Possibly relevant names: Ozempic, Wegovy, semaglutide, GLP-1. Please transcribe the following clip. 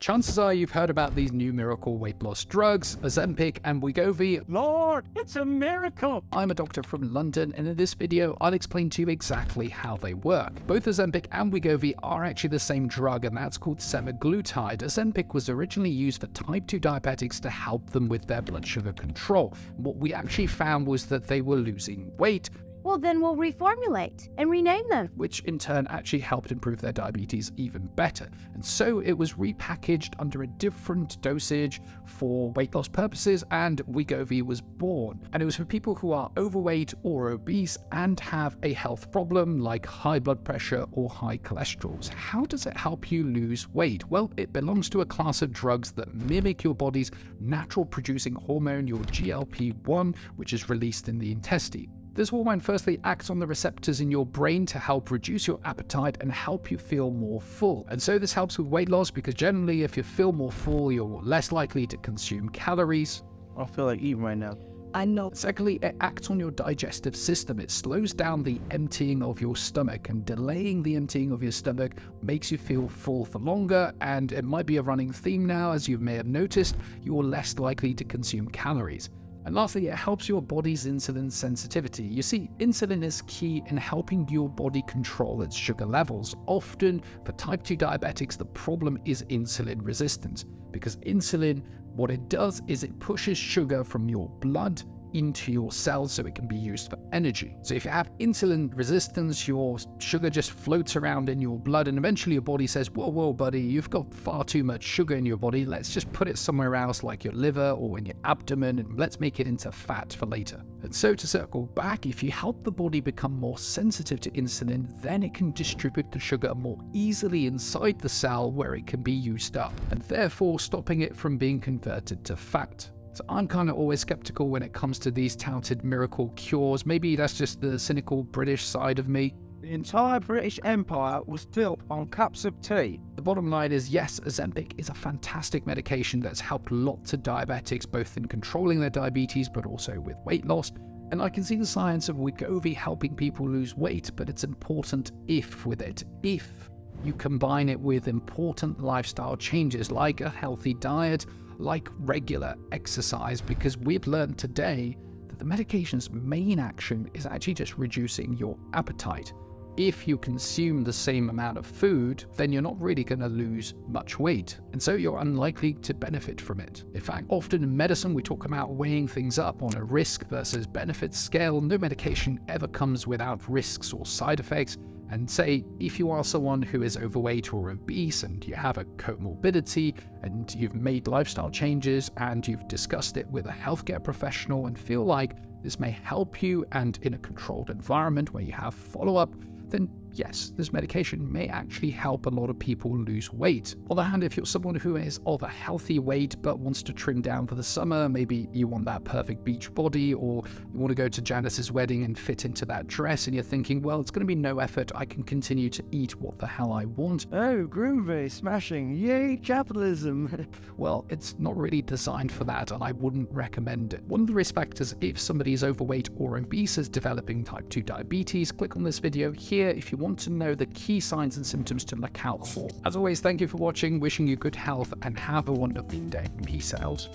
Chances are you've heard about these new miracle weight loss drugs, Ozempic and Wegovy. Lord, it's a miracle! I'm a doctor from London, and in this video, I'll explain to you exactly how they work. Both Ozempic and Wegovy are actually the same drug, and that's called semaglutide. Ozempic was originally used for type 2 diabetics to help them with their blood sugar control. What we actually found was that they were losing weight. Well, then we'll reformulate and rename them. Which in turn actually helped improve their diabetes even better. And so it was repackaged under a different dosage for weight loss purposes, and Wegovy was born. And it was for people who are overweight or obese and have a health problem like high blood pressure or high cholesterol. So how does it help you lose weight? Well, it belongs to a class of drugs that mimic your body's natural producing hormone, your GLP-1, which is released in the intestine. This hormone firstly acts on the receptors in your brain to help reduce your appetite and help you feel more full. And so this helps with weight loss because generally if you feel more full, you're less likely to consume calories. I don't feel like eating right now. I know. Secondly, it acts on your digestive system. It slows down the emptying of your stomach, and delaying the emptying of your stomach makes you feel full for longer, and it might be a running theme now, as you may have noticed, you're less likely to consume calories. And lastly, it helps your body's insulin sensitivity. You see, insulin is key in helping your body control its sugar levels. Often, for type 2 diabetics, the problem is insulin resistance, because insulin, what it does is it pushes sugar from your blood into your cells so it can be used for energy. So if you have insulin resistance, your sugar just floats around in your blood, and eventually your body says, whoa, whoa, buddy, you've got far too much sugar in your body. Let's just put it somewhere else, like your liver or in your abdomen, and let's make it into fat for later. And so to circle back, if you help the body become more sensitive to insulin, then it can distribute the sugar more easily inside the cell where it can be used up, and therefore stopping it from being converted to fat. So I'm kind of always skeptical when it comes to these touted miracle cures. Maybe that's just the cynical British side of me. The entire British Empire was built on cups of tea. The bottom line is, yes, Ozempic is a fantastic medication that's helped lots of diabetics, both in controlling their diabetes, but also with weight loss. And I can see the science of Wegovy helping people lose weight, but it's important if you combine it with important lifestyle changes like a healthy diet, like regular exercise, because we've learned today that the medication's main action is actually just reducing your appetite. If you consume the same amount of food, then you're not really going to lose much weight, and so you're unlikely to benefit from it. In fact, often in medicine, we talk about weighing things up on a risk versus benefit scale. No medication ever comes without risks or side effects. And say, if you are someone who is overweight or obese and you have a comorbidity and you've made lifestyle changes and you've discussed it with a healthcare professional and feel like this may help you, and in a controlled environment where you have follow-up, then yes, this medication may actually help a lot of people lose weight. On the other hand, if you're someone who is of a healthy weight but wants to trim down for the summer, maybe you want that perfect beach body, or you want to go to Janice's wedding and fit into that dress, and you're thinking, well, it's going to be no effort, I can continue to eat what the hell I want. Oh, groovy, smashing, yay, capitalism. Well, it's not really designed for that, and I wouldn't recommend it. One of the risk factors if somebody is overweight or obese is developing type 2 diabetes. Click on this video here if you want to know the key signs and symptoms to look out for. As always, thank you for watching, wishing you good health, and have a wonderful day. Peace out.